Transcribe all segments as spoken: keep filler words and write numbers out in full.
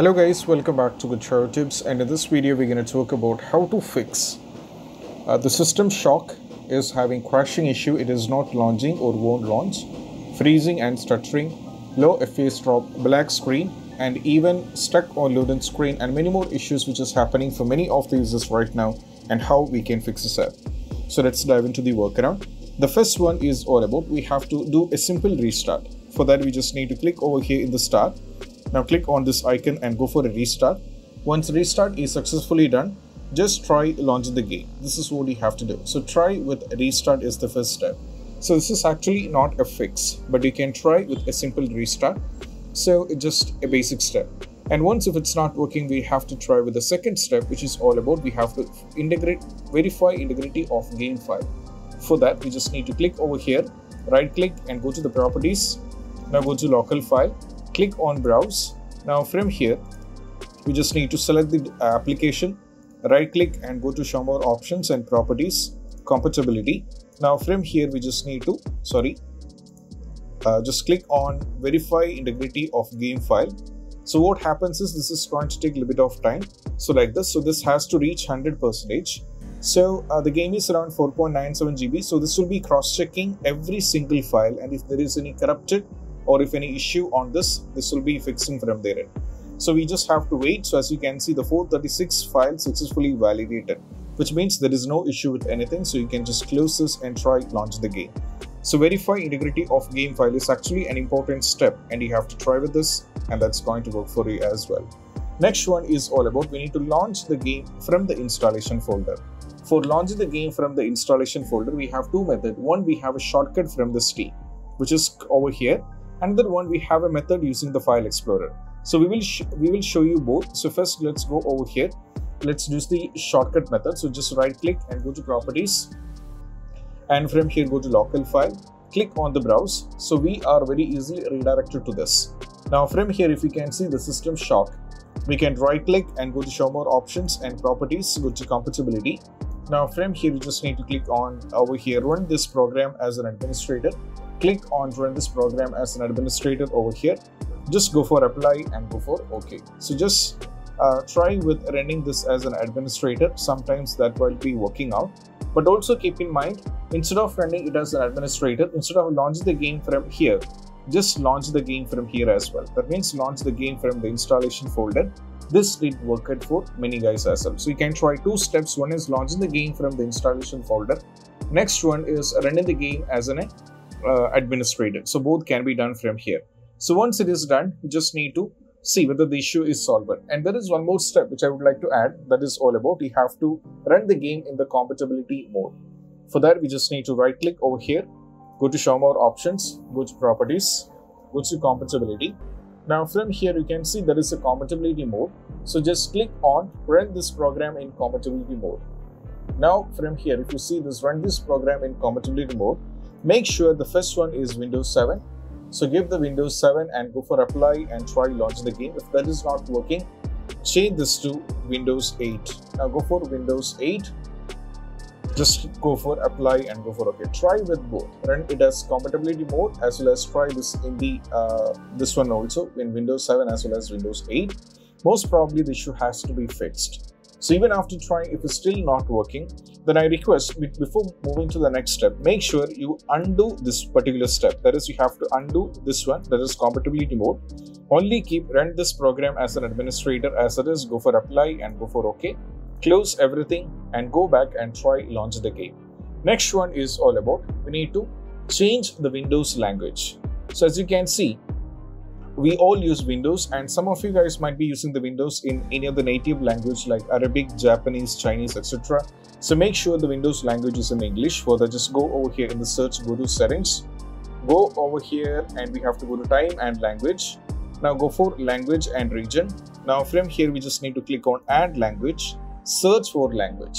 Hello guys, welcome back to Good Shower Tips, and in this video we're going to talk about how to fix uh, the System Shock is having crashing issue. It is not launching or won't launch, freezing and stuttering, low F P S drop, black screen, and even stuck on loading screen, and many more issues which is happening for many of the users right now, and how we can fix this app. So let's dive into the workaround. The first one is all about we have to do a simple restart. For that we just need to click over here in the start. Now click on this icon and go for a restart. Once restart is successfully done, just try launching the game. This is what you have to do. So try with restart is the first step. So this is actually not a fix, but you can try with a simple restart. So it's just a basic step. And once if it's not working, we have to try with the second step, which is all about we have to integrate, verify integrity of game file. For that, we just need to click over here, right click and go to the properties. Now go to local file. Click on browse. Now from here we just need to select the application, right click and go to show more options and properties, compatibility. Now from here we just need to sorry uh, just click on verify integrity of game file. So what happens is this is going to take a little bit of time, so like this. So this has to reach one hundred percent. So uh, the game is around four point nine seven gigabytes, so this will be cross-checking every single file, and if there is any corrupted or if any issue on this, this will be fixing from there. So we just have to wait. So as you can see, the four thirty-six file successfully validated, which means there is no issue with anything. So you can just close this and try launch the game. So verify integrity of game file is actually an important step, and you have to try with this, and that's going to work for you as well. Next one is all about we need to launch the game from the installation folder. For launching the game from the installation folder, we have two methods. One, we have a shortcut from the Steam, which is over here. Another one, we have a method using the file explorer. So we will we will show you both. So first let's go over here. Let's use the shortcut method. So just right click and go to properties. And from here go to local file. Click on the browse. So we are very easily redirected to this. Now from here if you can see the System Shock, we can right click and go to show more options and properties. Go to compatibility. Now from here you just need to click on over here run this program as an administrator. Click on run this program as an administrator over here. Just go for apply and go for OK. So just uh, try with running this as an administrator. Sometimes that will be working out. But also keep in mind, instead of running it as an administrator, instead of launching the game from here, just launch the game from here as well. That means launch the game from the installation folder. This did work out for many guys as well. So you can try two steps. One is launching the game from the installation folder. Next one is running the game as an Uh, administrated. So both can be done from here. So once it is done, you just need to see whether the issue is solvable. And there is one more step which I would like to add, that is all about you have to run the game in the compatibility mode. For that we just need to right click over here, go to show more options, go to properties, go to compatibility. Now from here you can see there is a compatibility mode. So just click on run this program in compatibility mode. Now from here if you see this run this program in compatibility mode, make sure the first one is Windows seven. So give the Windows seven and go for apply and try launch the game. If that is not working, change this to Windows eight. Now go for Windows eight. Just go for apply and go for OK. Try with both. Run it as compatibility mode as well as try this in the uh, this one also in Windows seven as well as Windows eight. Most probably the issue has to be fixed. So even after trying, if it's still not working, then I request before moving to the next step, make sure you undo this particular step. That is, you have to undo this one, that is compatibility mode. Only keep run this program as an administrator as it is, go for apply and go for OK. Close everything and go back and try launch the game. Next one is all about we need to change the Windows language. So as you can see, we all use Windows, and some of you guys might be using the Windows in any other native language like Arabic, Japanese, Chinese, et cetera. So make sure the Windows language is in English. For that, just go over here in the search, go to settings, go over here and we have to go to time and language. Now go for language and region. Now from here, we just need to click on add language, search for language.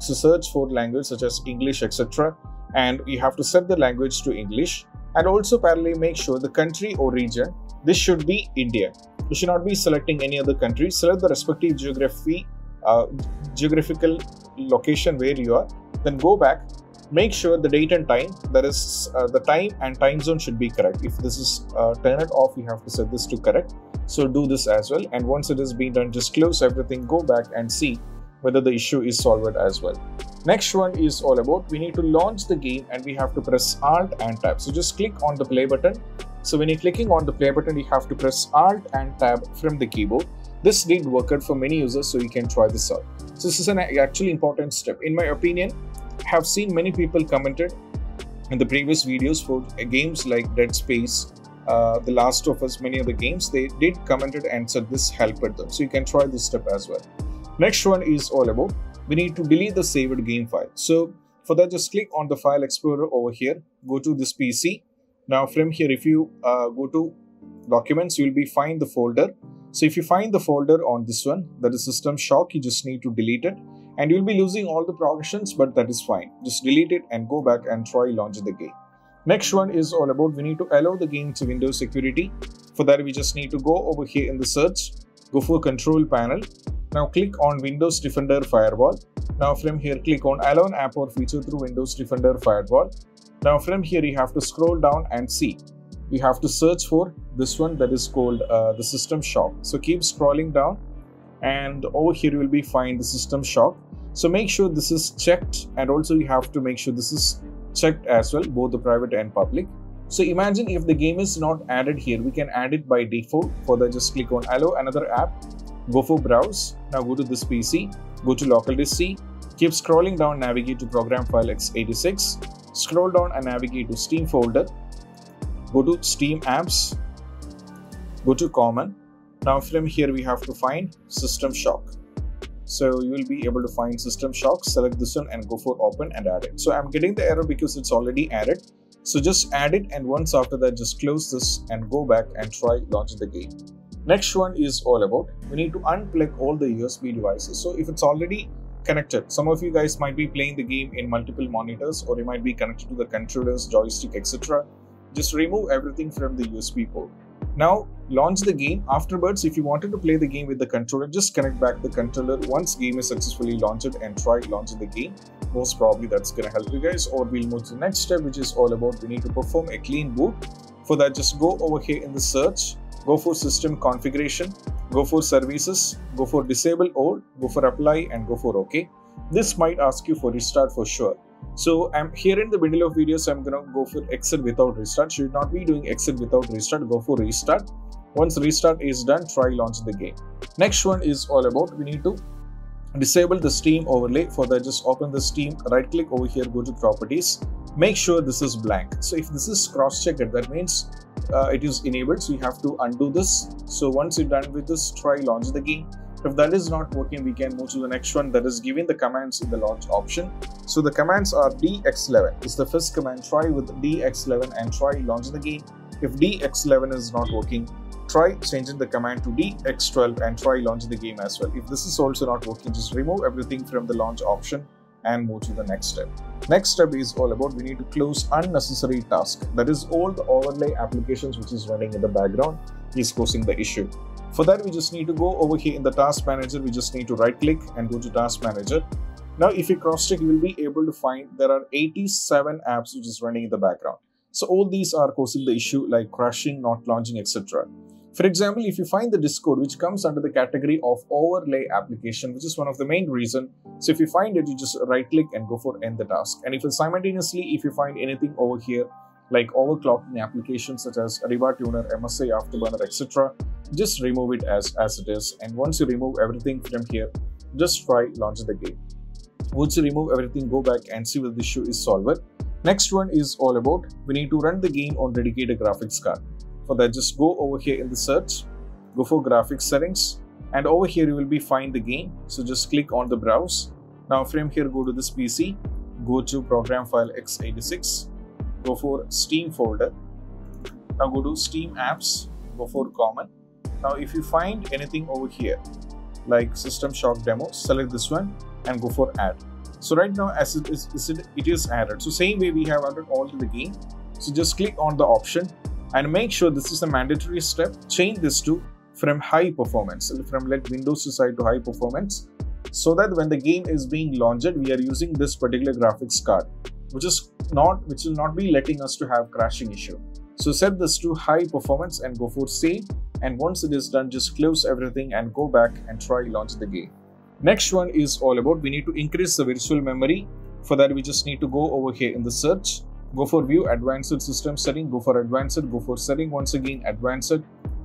So search for language such as English, et cetera. And you have to set the language to English, and also parallelly make sure the country or region, this should be India. You should not be selecting any other country. Select the respective geography, uh, geographical location where you are, then go back make sure the date and time, that is uh, the time and time zone should be correct. If this is uh, turn it off, you have to set this to correct. So do this as well. And once it has been done, just close everything, go back and see whether the issue is solved as well. Next one is all about, we need to launch the game and we have to press Alt and Tab. So just click on the play button. So when you're clicking on the play button, you have to press Alt and Tab from the keyboard. This did work out for many users, so you can try this out. So this is an actually important step. In my opinion, I have seen many people commented in the previous videos for games like Dead Space, uh, The Last of Us, many other games, they did commented and said this helped them. So you can try this step as well. Next one is all about, we need to delete the saved game file. So for that, just click on the file explorer over here, go to this P C. Now from here, if you uh, go to documents, you will be find the folder. So if you find the folder on this one, that is System Shock, you just need to delete it and you'll be losing all the progressions, but that is fine. Just delete it and go back and try launching the game. Next one is all about, we need to allow the game to Windows security. For that, we just need to go over here in the search, go for control panel. Now click on Windows Defender Firewall. Now from here, click on Allow an app or feature through Windows Defender Firewall. Now from here, you have to scroll down and see. You have to search for this one, that is called uh, the System Shock. So keep scrolling down and over here you will be find the System Shock. So make sure this is checked, and also you have to make sure this is checked as well, both the private and public. So imagine if the game is not added here, we can add it by default. For that, just click on Allow another app, go for Browse. Now go to this P C, go to Local Disk C, keep scrolling down, navigate to Program File x eighty-six, scroll down and navigate to Steam folder, go to Steam Apps, go to Common. Now from here we have to find System Shock. So you will be able to find System Shock, select this one and go for Open and add it. So I'm getting the error because it's already added. So just add it, and once after that, just close this and go back and try launching the game. Next one is all about, we need to unplug all the U S B devices. So if it's already connected, some of you guys might be playing the game in multiple monitors, or you might be connected to the controllers, joystick, et cetera. Just remove everything from the U S B port. Now launch the game. Afterwards, if you wanted to play the game with the controller, just connect back the controller once game is successfully launched and try launching the game. Most probably that's going to help you guys, or we'll move to the next step, which is all about we need to perform a clean boot. For that, just go over here in the search, go for system configuration, go for services, go for disable all, go for apply and go for OK. This might ask you for restart for sure. So I'm here in the middle of video, so I'm gonna go for exit without restart. Should not be doing exit without restart, go for restart. Once restart is done, try launch the game. Next one is all about, we need to disable the Steam overlay. For that, just open the Steam, right click over here, go to properties, make sure this is blank. So if this is cross-checked, that means uh, it is enabled, so you have to undo this. So once you're done with this, try launch the game. If that is not working, we can move to the next one, that is giving the commands in the launch option. So the commands are D X eleven. It's the first command. Try with D X eleven and try launching the game. If D X eleven is not working, try changing the command to D X twelve and try launching the game as well. If this is also not working, just remove everything from the launch option and move to the next step. Next step is all about, we need to close unnecessary task. That is all the overlay applications which is running in the background is causing the issue. For that, we just need to go over here in the task manager. We just need to right click and go to task manager. Now, if you cross check, you will be able to find there are eighty-seven apps which is running in the background. So all these are causing the issue like crashing, not launching, et cetera. For example, if you find the Discord, which comes under the category of overlay application, which is one of the main reason. So if you find it, you just right click and go for end the task. And if you simultaneously, if you find anything over here, like overclocking applications such as Rebar Tuner, M S A Afterburner, et cetera, just remove it as, as it is. And once you remove everything from here, just try launching the game. Once you remove everything, go back and see whether the issue is solved. Next one is all about, we need to run the game on dedicated graphics card. For that, just go over here in the search, go for graphics settings, and over here you will be find the game. So just click on the browse. Now from here, go to this P C, go to program file x eighty-six, go for Steam folder. Now go to Steam apps, go for common. Now if you find anything over here like System Shock demo, select this one and go for add. So right now as it is, it is added. So same way we have added all to the game. So just click on the option and make sure this is a mandatory step. Change this to from high performance, from let Windows decide to high performance, so that when the game is being launched, we are using this particular graphics card. which is not which will not be letting us to have crashing issue. So set this to high performance and go for save, and once it is done, just close everything and go back and try launch the game. Next one is all about we need to increase the virtual memory. For that we just need to go over here in the search, go for view, advanced system setting, go for advanced, go for setting, once again advanced,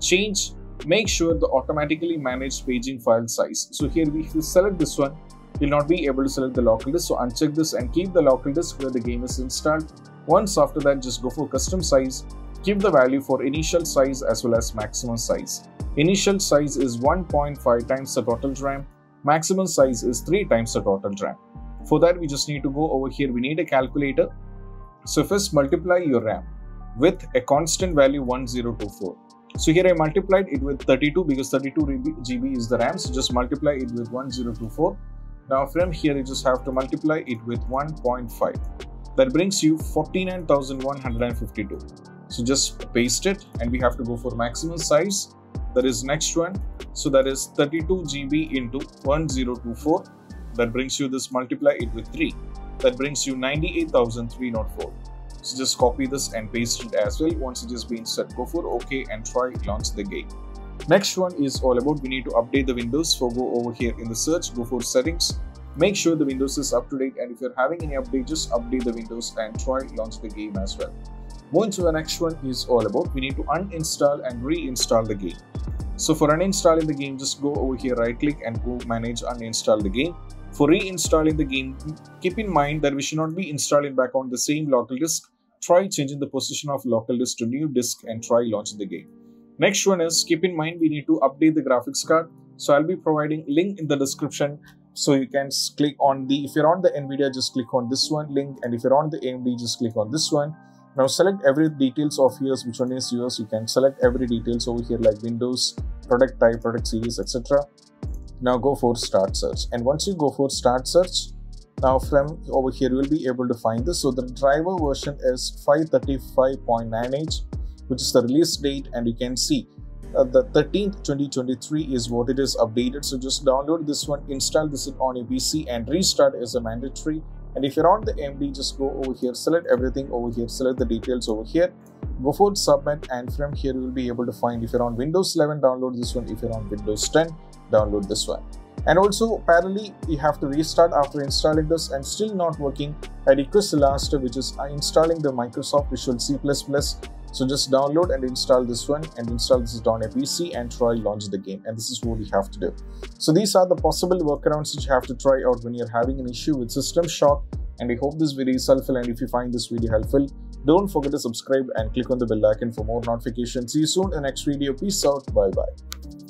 change, make sure the automatically managed paging file size. So here we select this one, you'll not be able to select the local disk, so uncheck this and keep the local disk where the game is installed. Once after that, just go for custom size, keep the value for initial size as well as maximum size. Initial size is one point five times the total RAM, maximum size is three times the total RAM. For that we just need to go over here, we need a calculator. So first multiply your RAM with a constant value one thousand twenty-four. So here I multiplied it with thirty-two because thirty-two G B is the RAM, so just multiply it with one thousand twenty-four. Now from here you just have to multiply it with one point five. That brings you forty-nine thousand one hundred fifty-two. So just paste it, and we have to go for maximum size. That is next one. So that is thirty-two G B into one thousand twenty-four. That brings you this, multiply it with three. That brings you ninety-eight thousand three hundred four. So just copy this and paste it as well. Once it has been set, go for OK and try launch the game. Next one is all about we need to update the Windows. So go over here in the search, go for settings, make sure the Windows is up to date, and if you're having any update, just update the Windows and try launch the game as well. Moving to the next one is all about we need to uninstall and reinstall the game. So for uninstalling the game, just go over here, right click and go manage uninstall the game. For reinstalling the game, keep in mind that we should not be installing back on the same local disk. Try changing the position of local disk to new disk and try launching the game. Next one is, keep in mind we need to update the graphics card. So I'll be providing link in the description. So you can click on the, if you're on the NVIDIA, just click on this one link. And if you're on the A M D, just click on this one. Now select every details of yours, which one is yours. You can select every details over here like Windows, product type, product series, et cetera. Now go for start search, and once you go for start search, now from over here you will be able to find this. So the driver version is five thirty-five point nine eight, which is the release date, and you can see uh, the thirteenth twenty twenty-three is what it is updated. So just download this one, install this on your P C, and restart is a mandatory. And if you're on the A M D, just go over here, select everything over here, select the details over here, go for submit, and from here you will be able to find if you're on Windows eleven, download this one. If you're on Windows ten, download this one. And also parallelly you have to restart after installing this and still not working. I request the last step, which is installing the Microsoft Visual C plus plus. So just download and install this one and install this on a P C and try launch the game, and this is what you have to do. So these are the possible workarounds which you have to try out when you're having an issue with System Shock, and I hope this video is helpful, and if you find this video helpful, don't forget to subscribe and click on the bell icon for more notifications. See you soon in the next video. Peace out. Bye bye.